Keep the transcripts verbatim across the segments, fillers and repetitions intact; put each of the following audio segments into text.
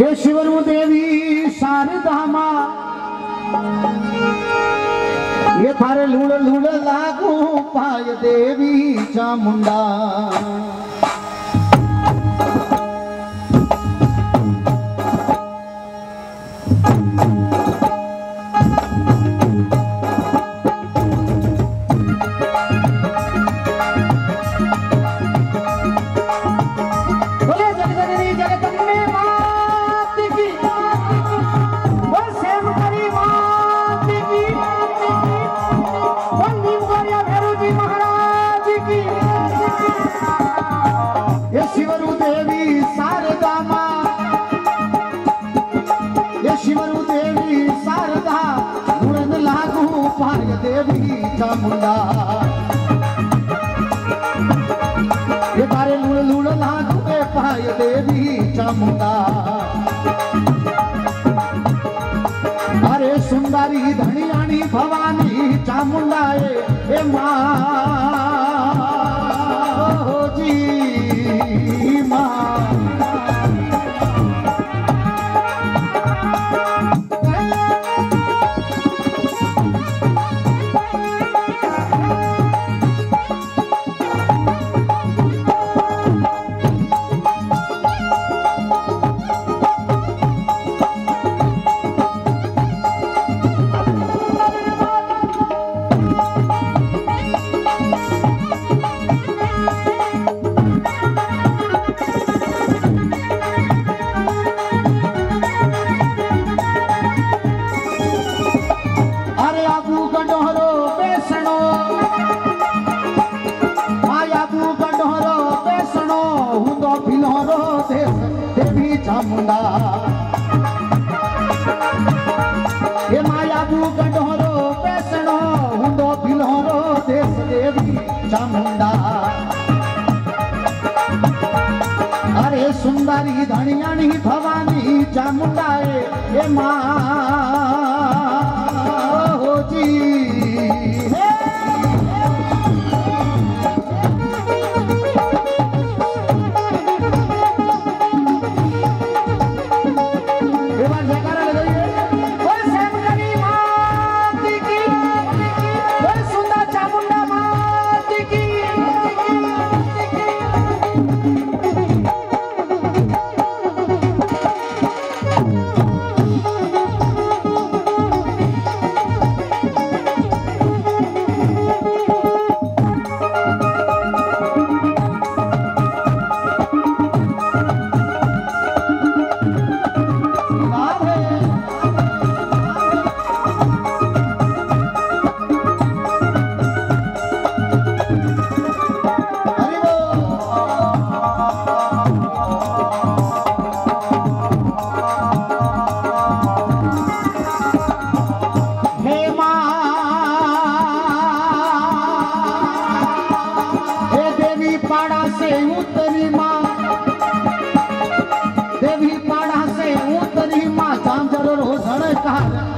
हे शिवनु देवी शारदा माँ, ये थारे लूड़ लूड़ लागू पाय देवी चामुंडा। देवी चामुंडा ये बारे लूड़ लूड़ लाग में पाय देवी चामुंडा। अरे सुंदरी धनियाणी भवानी चामुंडा ए माँ जी माँ। ये माया बू गंढोरो पैसणो हुंदो बिल्होरो देश देवी चामुंडा। अरे सुंदरी धनियाणी भवानी चामुंडा ए माँ हो जी।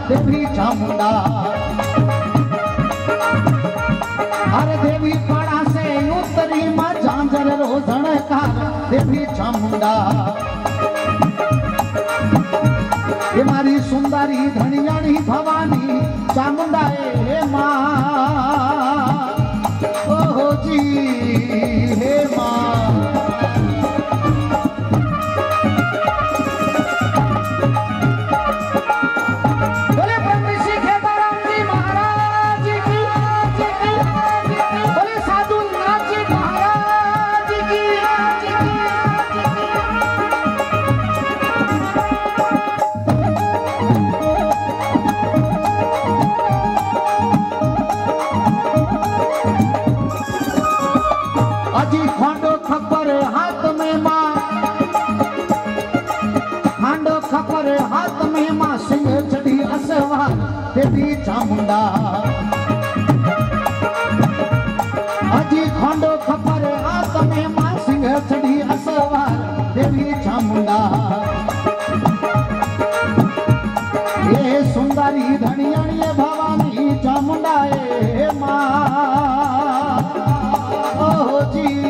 देवी चामुंडा अरे देवी पाड़ा से उतरी माँ झांझर रोजन का देवी चामुंडा। ये मारी सुंदरी धनियाणी भवानी चामुंडा हे माँ ओ जी हे माँ। देवी चामुंडा अजी खोंडो खपर हाथ में मां सिंह चढ़ी असवार देवी चामुंडा। ये सुंदरी धनियाणी भवानी चामुंडा ए मां ओ जी।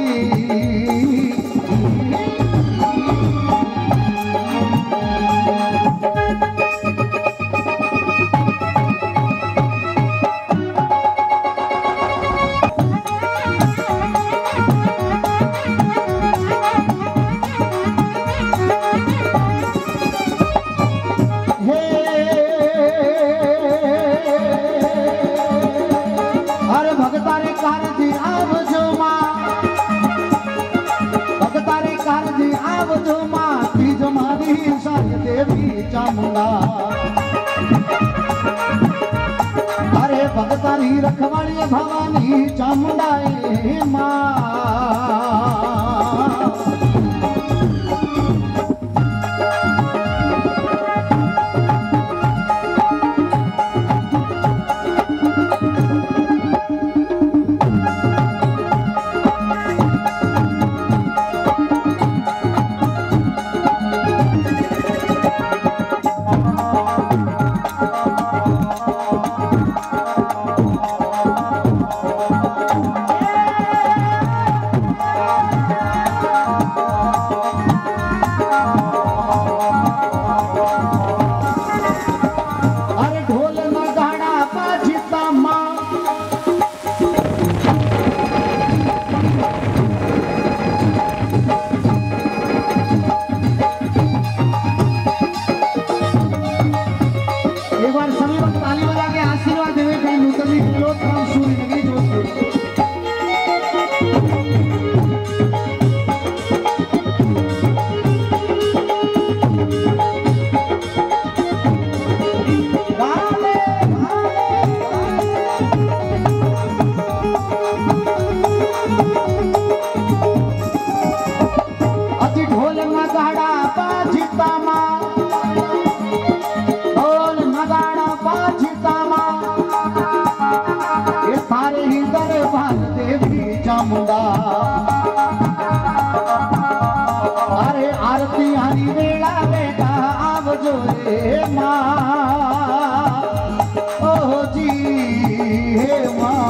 रखवाली भवानी चामुंडा माँ। अरे आरती हरी बेड़ा बेटा आव जो रे माँ, ओ जी हे माँ।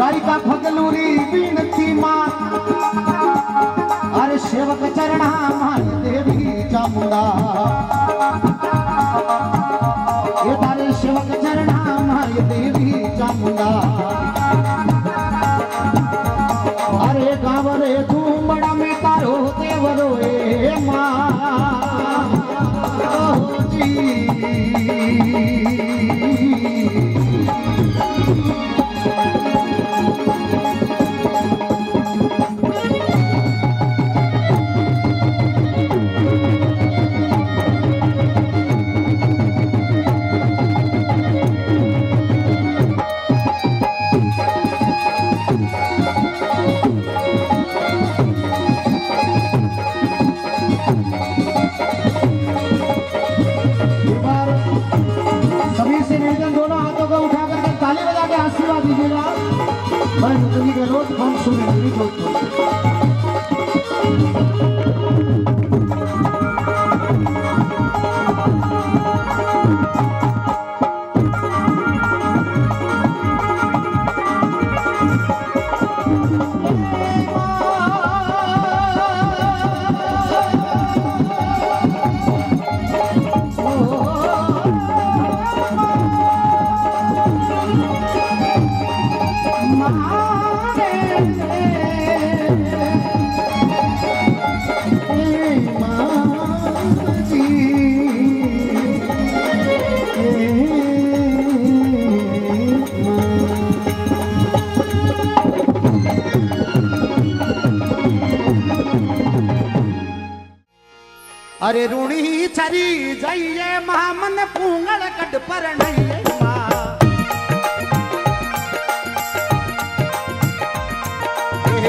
रारिका फगलूरी बीनती माँ, अरे सेवक चरणा मान देवी चामुंडा, ये तारे सेवक चरणा मान देवी चामुंडा। अरे गावरे झूमड़ा में तारो देवरो ए माँ, ओ जी। अरे रूणी छरी जाइए महामन पूंगल गढ़ पर नहीं माँ,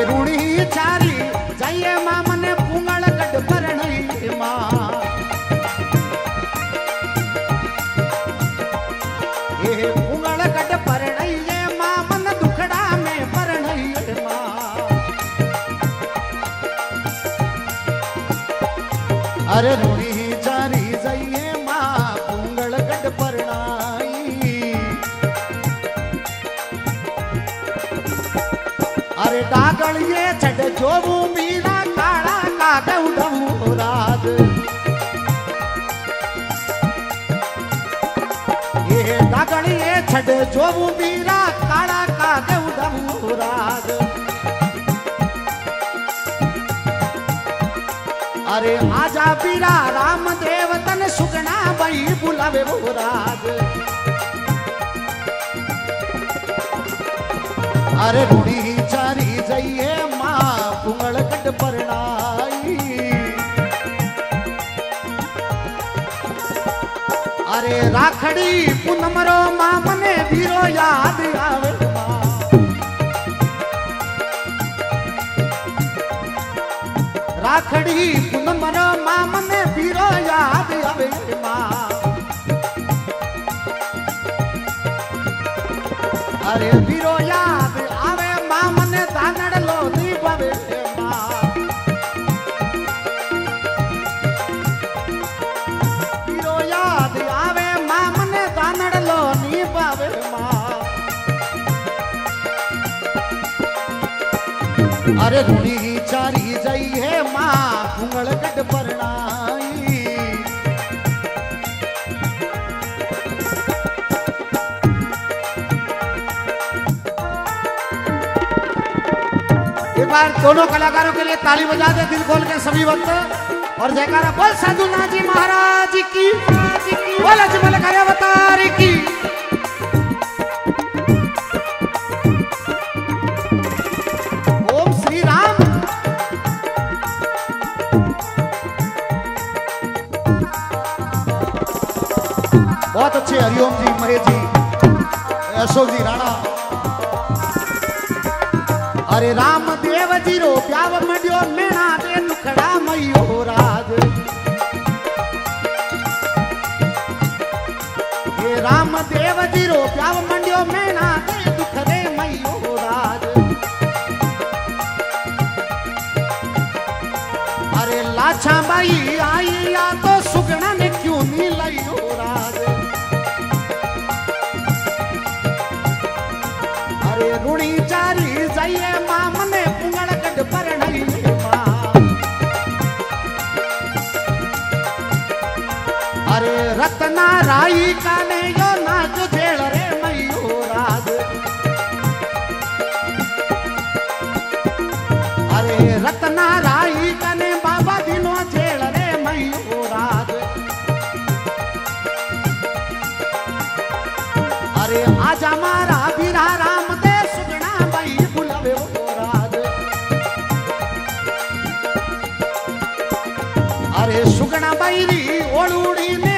रूणी छारी जाइए महामन पूंगल गढ़ पर नहीं माँ। ये पूंगल गढ़ पर नहीं माँ, मन दुखड़ा में पर नहीं माँ। अरे रूणी जारी जाइए माँ पुंगल गढ़ पर नाई, अरे डागड़िए छड़ जोबू बीरा काड़ा का देऊ राग। अरे आजा बीरा राम देव तन सुगना बई बुलावे वो राग। अरे रूढ़ी चारी जाइए माँ पुंगल कट परनाई। अरे राखड़ी पुनमरो माँ मने वीरो याद आवे। राखड़ी पुनमरो माँ मने वीरो याद आवे माँ। अरे वीरो याद आवे माँ मने दानड़ लो दी पावे माँ। अरे रूढ़ी चारी जाई है माँ पुंगल कट परनाई। एक बार दोनों कलाकारों के लिए ताली बजा दे दिल खोल के सभी भक्त और जयकारा बोल साधुनाथ जी महाराज की बोल अजमल खरे अवतार की। बहुत अच्छे हरिओम जी महेश जी अशोक जी राणा। अरे राम देव जी रो प्याव मडियो मेणा दे दुखड़ा मयो राज। ये राम देव जी रो प्याव मडियो मेणा दे दुखड़े मयो राज। अरे लाछा बाई आई या तो सुगना ने क्यों नहीं लाइयो राज। रूढ़ी चारी जाइए माँ मने पुंगल कट परनाई माँ। अरे रत्ना राई काने यो नाच जेल रे मयो राज। अरे रत्ना राई काने बाबा दिनो जेल रे मयो राज। अरे आजा मारा बीरा राम सुगना बाई री ओलूड़ी।